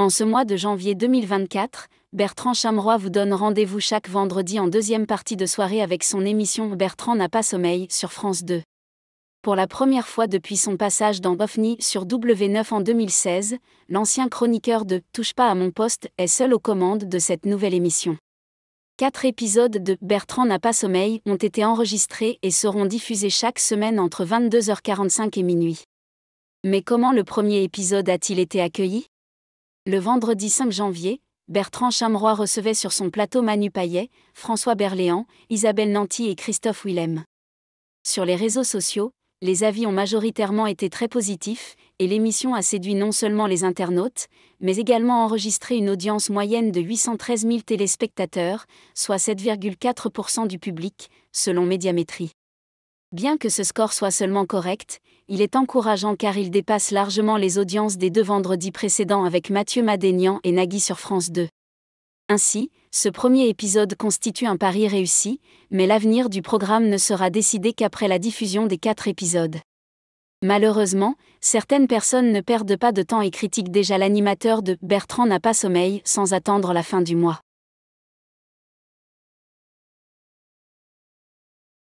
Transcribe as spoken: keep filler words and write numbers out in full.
En ce mois de janvier deux mille vingt-quatre, Bertrand Chameroy vous donne rendez-vous chaque vendredi en deuxième partie de soirée avec son émission Bertrand n'a pas sommeil sur France deux. Pour la première fois depuis son passage dans Boffny sur W neuf en deux mille seize, l'ancien chroniqueur de Touche pas à mon poste est seul aux commandes de cette nouvelle émission. Quatre épisodes de Bertrand n'a pas sommeil ont été enregistrés et seront diffusés chaque semaine entre vingt-deux heures quarante-cinq et minuit. Mais comment le premier épisode a-t-il été accueilli ? Le vendredi cinq janvier, Bertrand Chameroy recevait sur son plateau Manu Paillet, François Berléand, Isabelle Nanti et Christophe Willem. Sur les réseaux sociaux, les avis ont majoritairement été très positifs, et l'émission a séduit non seulement les internautes, mais également enregistré une audience moyenne de huit cent treize mille téléspectateurs, soit sept virgule quatre pour cent du public, selon Médiamétrie. Bien que ce score soit seulement correct, il est encourageant car il dépasse largement les audiences des deux vendredis précédents avec Mathieu Madénian et Nagui sur France deux. Ainsi, ce premier épisode constitue un pari réussi, mais l'avenir du programme ne sera décidé qu'après la diffusion des quatre épisodes. Malheureusement, certaines personnes ne perdent pas de temps et critiquent déjà l'animateur de « Bertrand n'a pas sommeil » sans attendre la fin du mois.